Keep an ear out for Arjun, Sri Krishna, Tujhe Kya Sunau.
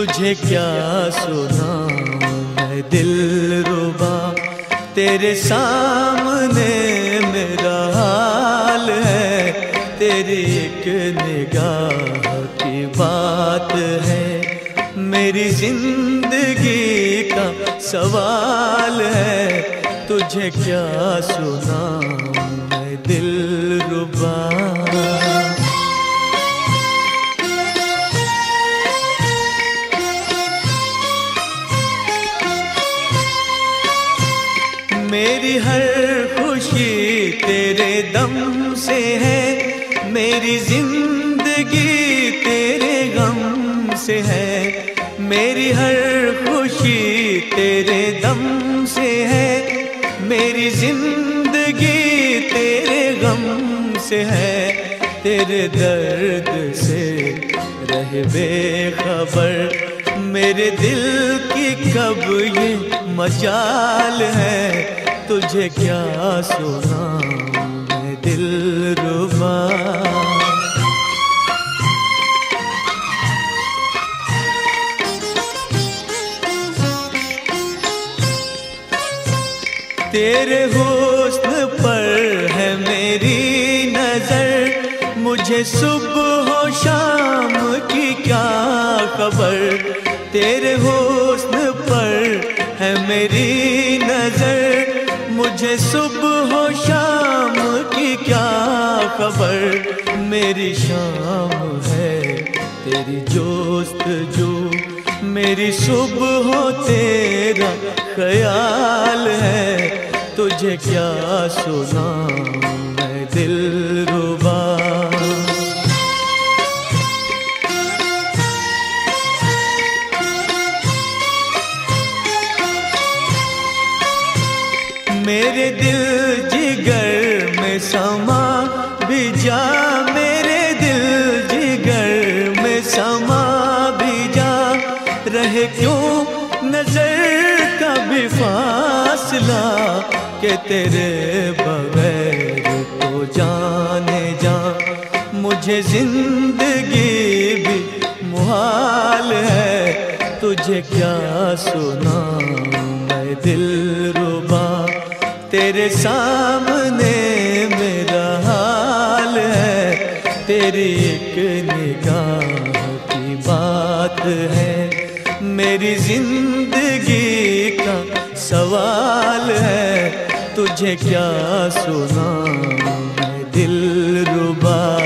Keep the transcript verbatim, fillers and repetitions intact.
तुझे क्या सुनाऊं मैं दिल रुबा तेरे सामने मेरा हाल है, तेरी एक निगाह की बात है, मेरी जिंदगी का सवाल है। तुझे क्या सुनाऊं मैं दिल रुबा। मेरी हर खुशी तेरे दम से है, मेरी जिंदगी तेरे गम से है, मेरी हर खुशी तेरे दम से है, मेरी जिंदगी तेरे गम से है, तेरे दर्द से रहे बेखबर मेरे दिल की कब ये मजाल है। तुझे क्या सुनाऊं मैं दिल रुबा। तेरे हुस्न पर है मेरी नजर, मुझे सुबह हो शाम की क्या खबर। तेरे हुस्न पर है मेरी नजर, मुझे सुबह हो शाम की क्या खबर। मेरी शाम है तेरी जोस्त जो, मेरी सुबह हो तेरा ख्याल है। तुझे क्या सुनाऊं मैं दिल रुबा। मेरे दिल जिगर में समा भी जा, मेरे दिल जिगर में समा भी जा, रहे क्यों नजर का भी फासला के तेरे बगैर तो जाने जा, मुझे जिंदगी भी मुहाल है। तुझे क्या सुनाऊं मैं दिल रुबा, तेरे सामने मेरा हाल है, तेरी एक निगाह की बात है, मेरी जिंदगी का सवाल है। तुझे क्या सुनाऊं मैं दिल रुबा।